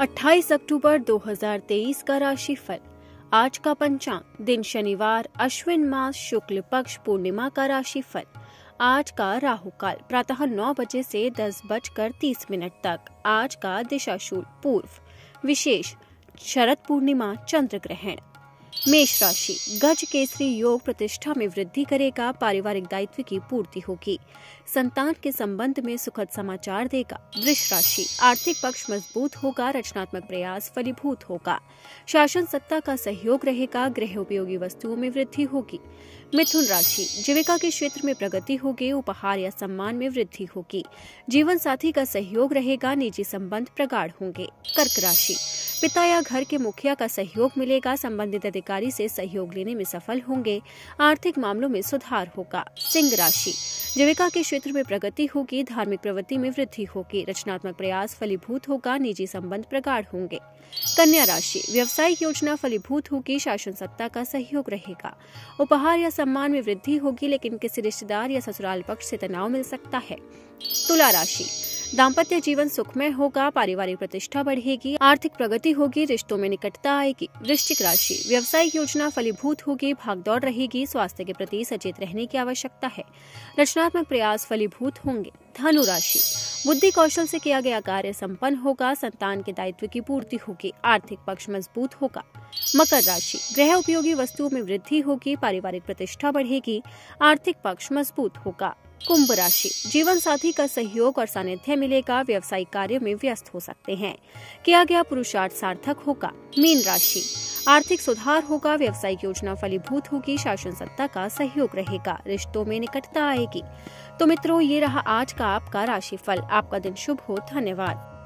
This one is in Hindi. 28 अक्टूबर 2023 का राशिफल। आज का पंचांग दिन शनिवार अश्विन मास शुक्ल पक्ष पूर्णिमा का राशिफल। आज का राहु काल प्रातः 9 बजे से 10:30 तक। आज का दिशाशूल पूर्व। विशेष शरद पूर्णिमा चंद्र ग्रहण। मेष राशि गज केसरी योग प्रतिष्ठा में वृद्धि करेगा। पारिवारिक दायित्व की पूर्ति होगी। संतान के संबंध में सुखद समाचार देगा। वृष राशि आर्थिक पक्ष मजबूत होगा। रचनात्मक प्रयास फलीभूत होगा। शासन सत्ता का सहयोग रहेगा। गृह उपयोगी वस्तुओं में वृद्धि होगी। मिथुन राशि जीविका के क्षेत्र में प्रगति होगी। उपहार या सम्मान में वृद्धि होगी। जीवन साथी का सहयोग रहेगा। निजी संबंध प्रगाढ़ होंगे। कर्क राशि पिता या घर के मुखिया का सहयोग मिलेगा। संबंधित अधिकारी से सहयोग लेने में सफल होंगे। आर्थिक मामलों में सुधार होगा। सिंह राशि जीविका के क्षेत्र में प्रगति होगी। धार्मिक प्रवृत्ति में वृद्धि होगी। रचनात्मक प्रयास फलीभूत होगा। निजी संबंध प्रगाढ़ होंगे। कन्या राशि व्यवसायिक योजना फलीभूत होगी। शासन सत्ता का सहयोग रहेगा। उपहार या सम्मान में वृद्धि होगी, लेकिन किसी रिश्तेदार या ससुराल पक्ष से तनाव मिल सकता है। तुला राशि दाम्पत्य जीवन सुखमय होगा। पारिवारिक प्रतिष्ठा बढ़ेगी। आर्थिक प्रगति होगी। रिश्तों में निकटता आएगी। वृश्चिक राशि व्यवसायिक योजना फलीभूत होगी। भागदौड़ रहेगी। स्वास्थ्य के प्रति सचेत रहने की आवश्यकता है। रचनात्मक प्रयास फलीभूत होंगे। धनु राशि बुद्धि कौशल से किया गया कार्य संपन्न होगा। संतान के दायित्व की पूर्ति होगी। आर्थिक पक्ष मजबूत होगा। मकर राशि गृह उपयोगी वस्तुओं में वृद्धि होगी। पारिवारिक प्रतिष्ठा बढ़ेगी। आर्थिक पक्ष मजबूत होगा। कुंभ राशि जीवन साथी का सहयोग और सानिध्य मिलेगा। व्यवसायिक कार्यों में व्यस्त हो सकते हैं। किया गया पुरुषार्थ सार्थक होगा। मीन राशि आर्थिक सुधार होगा। व्यवसायिक योजना फलीभूत होगी। शासन सत्ता का सहयोग रहेगा। रिश्तों में निकटता आएगी। तो मित्रों, ये रहा आज का आपका राशिफल। आपका दिन शुभ हो। धन्यवाद।